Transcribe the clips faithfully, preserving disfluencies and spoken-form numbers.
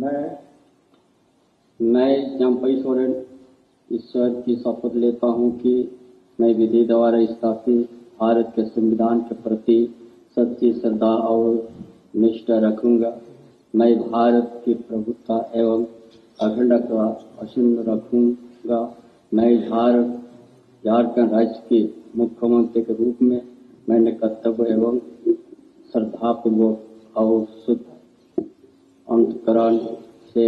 मैं मैं चंपई सोरेन ईश्वर की शपथ लेता हूं कि मैं विधि द्वारा स्थापित भारत के संविधान के प्रति सच्ची श्रद्धा और निष्ठा रखूंगा। मैं भारत की प्रभुता एवं अखंडता अक्षुण्ण रखूंगा। मैं झारखंड झारखंड राज्य के मुख्यमंत्री के रूप में मैंने कर्तव्य एवं श्रद्धापूर्वक और शुद्ध अंतकरण से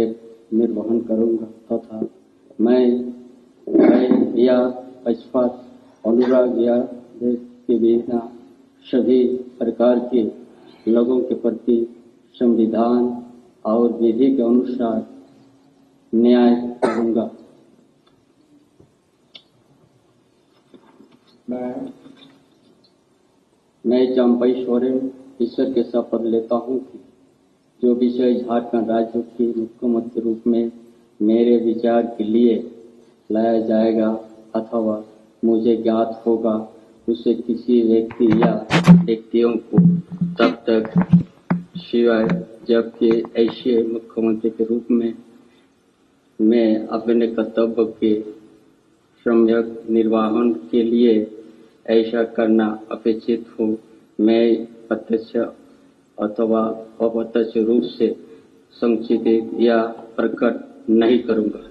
निर्वहन करूंगा तथा तो मैं मैं या पक्षपात अनुराग या देश के बिना सभी प्रकार के लोगों के प्रति संविधान और विधि के अनुसार न्याय करूंगा। मैं मैं चंपई सोरेन ईश्वर के शपथ लेता हूँ कि जो विषय झारखंड राज्य के मुख्यमंत्री रूप में मेरे विचार के लिए लाया जाएगा अथवा मुझे ज्ञात होगा उसे किसी व्यक्ति या व्यक्तियों को तब तक सिवाय जबकि ऐसे मुख्यमंत्री के रूप में मैं अपने कर्तव्य के सम्यक निर्वाहन के लिए ऐसा करना अपेक्षित हूँ। मैं प्रत्यक्ष अथवा अप्रत्यक्ष रूप से संचित या प्रकट नहीं करूंगा।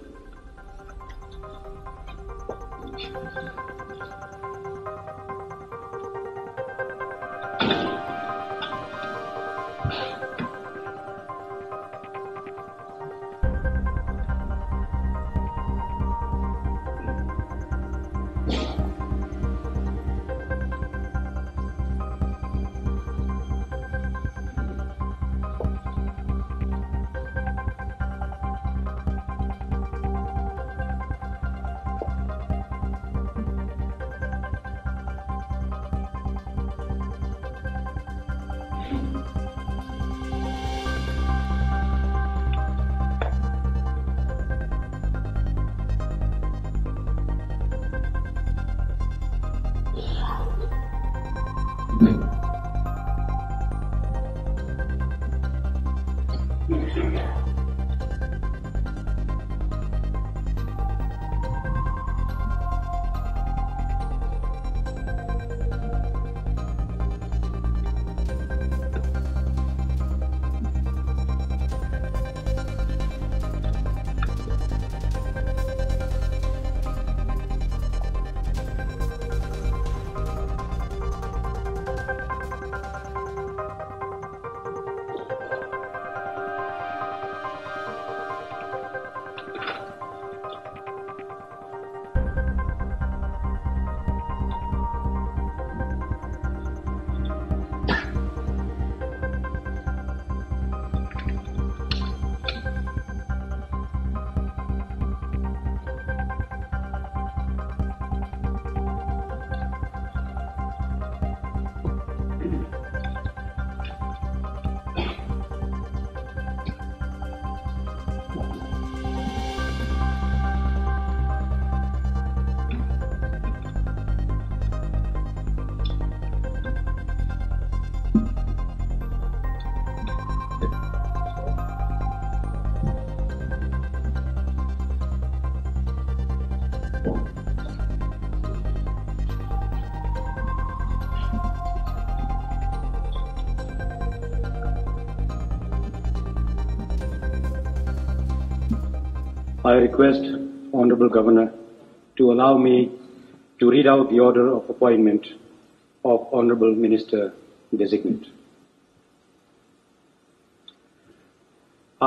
I request Honorable Governor to allow me to read out the order of appointment of Honorable Minister Designate.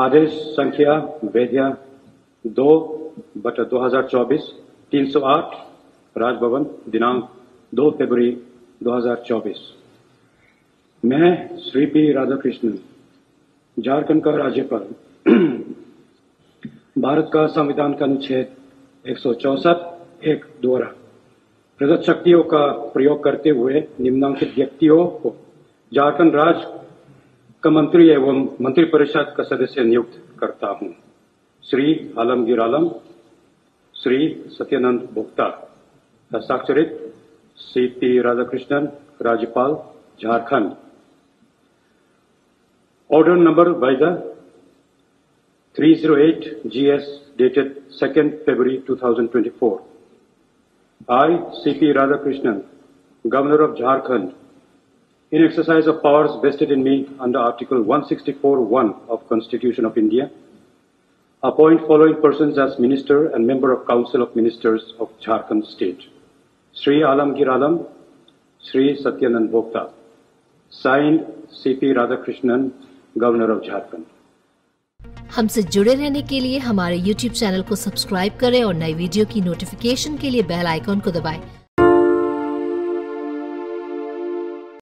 आदेश संख्या वैद्या दो बटा दो हजार चौबीस तीन सौ आठ राजभवन दिनांक दो फरवरी दो हजार चौबीस मैं श्री पी राधाकृष्णन झारखंड का राज्यपाल भारत का संविधान का अनुच्छेद एक सौ चौसठ एक द्वारा प्रदत्त शक्तियों का प्रयोग करते हुए निम्नांकित व्यक्तियों को झारखंड राज्य का मंत्री एवं मंत्रिपरिषद का सदस्य नियुक्त करता हूं। श्री आलमगीर आलम, श्री सत्यानंद भोक्ता। हस्ताक्षरित सी पी राधाकृष्णन, राज्यपाल झारखंड। ऑर्डर नंबर बाईस three oh eight G S dated second February two thousand twenty-four. I, C. P. Radhakrishnan, Governor of Jharkhand, in exercise of powers vested in me under Article one sixty-four point one of Constitution of India, appoint following persons as Minister and Member of Council of Ministers of Jharkhand State: Shri Alamgir Alam, Shri Satyanand Bhokta. Signed, C. P. Radhakrishnan, Governor of Jharkhand. हमसे जुड़े रहने के लिए हमारे YouTube channel को subscribe करें और नई वीडियो की नोटिफिकेशन के लिए बेल आइकॉन को दबाएं।